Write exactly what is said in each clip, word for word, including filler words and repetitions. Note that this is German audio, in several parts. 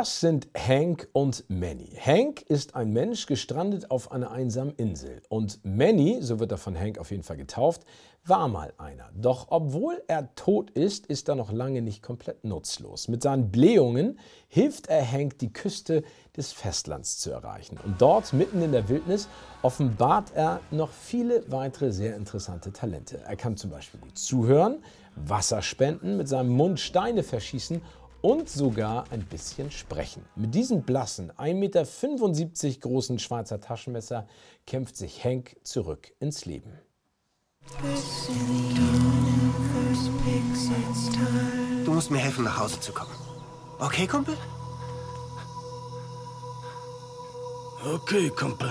Das sind Hank und Manny. Hank ist ein Mensch, gestrandet auf einer einsamen Insel. Und Manny, so wird er von Hank auf jeden Fall getauft, war mal einer. Doch obwohl er tot ist, ist er noch lange nicht komplett nutzlos. Mit seinen Blähungen hilft er Hank, die Küste des Festlands zu erreichen. Und dort, mitten in der Wildnis, offenbart er noch viele weitere sehr interessante Talente. Er kann zum Beispiel gut zuhören, Wasser spenden, mit seinem Mund Steine verschießen und sogar ein bisschen sprechen. Mit diesem blassen, ein Meter fünfundsiebzig großen Schweizer Taschenmesser kämpft sich Hank zurück ins Leben. Du musst mir helfen, nach Hause zu kommen. Okay, Kumpel? Okay, Kumpel.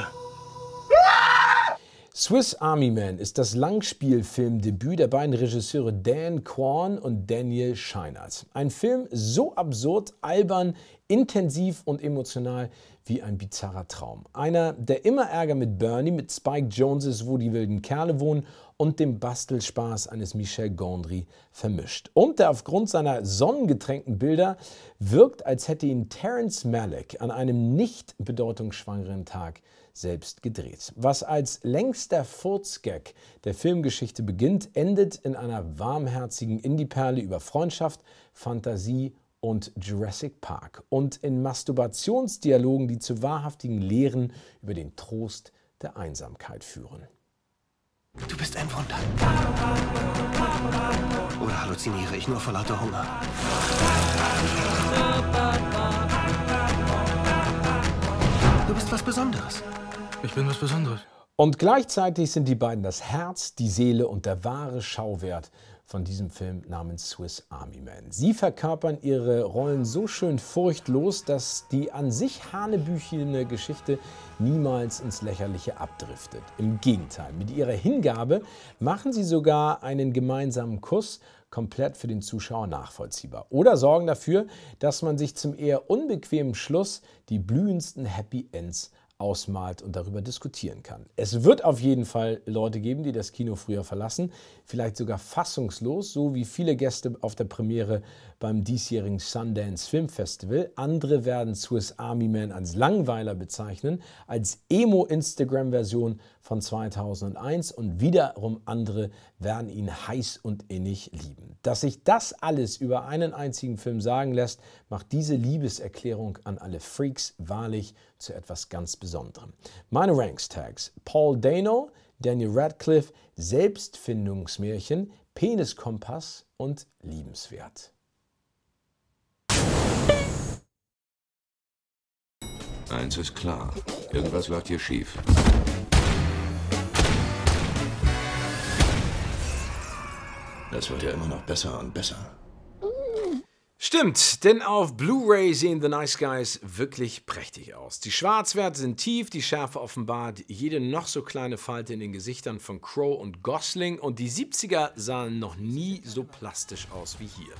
Swiss Army Man ist das Langspielfilmdebüt der beiden Regisseure Dan Kwan und Daniel Scheinert. Ein Film so absurd, albern, intensiv und emotional wie ein bizarrer Traum. Einer, der immer Ärger mit Bernie, mit Spike Joneses Wo die wilden Kerle wohnen und dem Bastelspaß eines Michel Gondry vermischt. Und der aufgrund seiner sonnengetränkten Bilder wirkt, als hätte ihn Terence Malick an einem nicht bedeutungsschwangeren Tag selbst gedreht. Was als längster Furzgag der Filmgeschichte beginnt, endet in einer warmherzigen Indie-Perle über Freundschaft, Fantasie und Jurassic Park und in Masturbationsdialogen, die zu wahrhaftigen Lehren über den Trost der Einsamkeit führen. Du bist ein Wunder. Oder halluziniere ich nur vor lauter Hunger? Du bist was Besonderes. Ich bin was Besonderes. Und gleichzeitig sind die beiden das Herz, die Seele und der wahre Schauwert von diesem Film namens Swiss Army Man. Sie verkörpern ihre Rollen so schön furchtlos, dass die an sich hanebüchene Geschichte niemals ins Lächerliche abdriftet. Im Gegenteil, mit ihrer Hingabe machen sie sogar einen gemeinsamen Kuss komplett für den Zuschauer nachvollziehbar oder sorgen dafür, dass man sich zum eher unbequemen Schluss die blühendsten Happy Ends ausmalt und darüber diskutieren kann. Es wird auf jeden Fall Leute geben, die das Kino früher verlassen, vielleicht sogar fassungslos, so wie viele Gäste auf der Premiere beim diesjährigen Sundance Film Festival. Andere werden Swiss Army Man als Langweiler bezeichnen, als Emo-Instagram-Version von zweitausendeins und wiederum andere werden ihn heiß und innig lieben. Dass sich das alles über einen einzigen Film sagen lässt, macht diese Liebeserklärung an alle Freaks wahrlich zu etwas ganz Besonderem. Meine Ranks-Tags: Paul Dano, Daniel Radcliffe, Selbstfindungsmärchen, Peniskompass und liebenswert. Eins ist klar, irgendwas läuft hier schief. Das wird ja immer noch besser und besser. Stimmt, denn auf Blu-ray sehen The Nice Guys wirklich prächtig aus. Die Schwarzwerte sind tief, die Schärfe offenbart jede noch so kleine Falte in den Gesichtern von Crowe und Gosling und die siebziger sahen noch nie so plastisch aus wie hier.